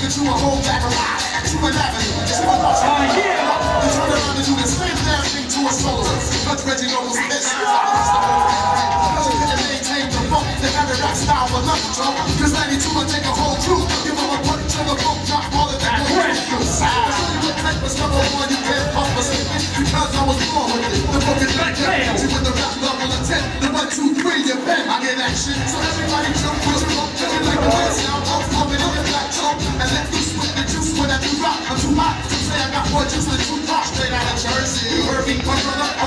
get you a whole pack of lies. You an avenue, just one more time. You turn around and do the same damn thing to a soldier. But Reggie Noble's this. Because you couldn't maintain the funk, the every rock style for love trouble. Cause 92 will take a whole crew. Give them a punch to the book, drop all of that. The clip was number one, you can't pump a snippet. Because I was born with it. The book is back there. You with the rap level of 10. The 1, 2, 3, you bet. I get action. So everybody jump with me. Cause you like the way sound. I'm pumping on the black choke. And let you split the juice when I do rock. I'm too hot to say I got more juice than 2 pops straight out of Jersey. Irving, my brother.